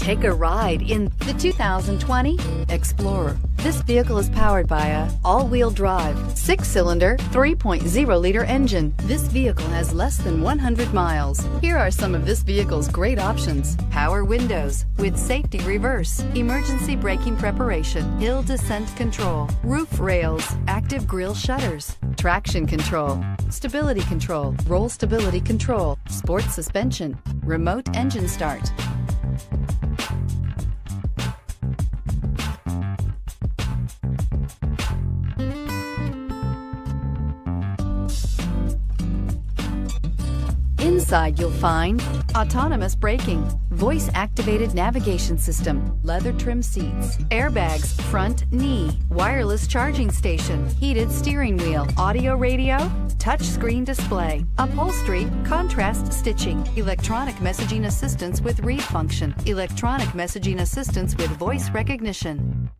Take a ride in the 2020 Explorer. This vehicle is powered by an all-wheel drive, 6-cylinder, 3.0-liter engine. This vehicle has less than 100 miles. Here are some of this vehicle's great options: power windows with safety reverse, emergency braking preparation, hill descent control, roof rails, active grille shutters, traction control, stability control, roll stability control, sport suspension, remote engine start. Inside you'll find autonomous braking, voice-activated navigation system, leather trim seats, airbags, front knee, wireless charging station, heated steering wheel, audio radio, touchscreen display, upholstery, contrast stitching, electronic messaging assistance with read function, electronic messaging assistance with voice recognition.